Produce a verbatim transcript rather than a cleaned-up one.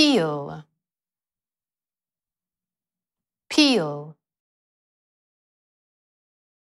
Peel, peel.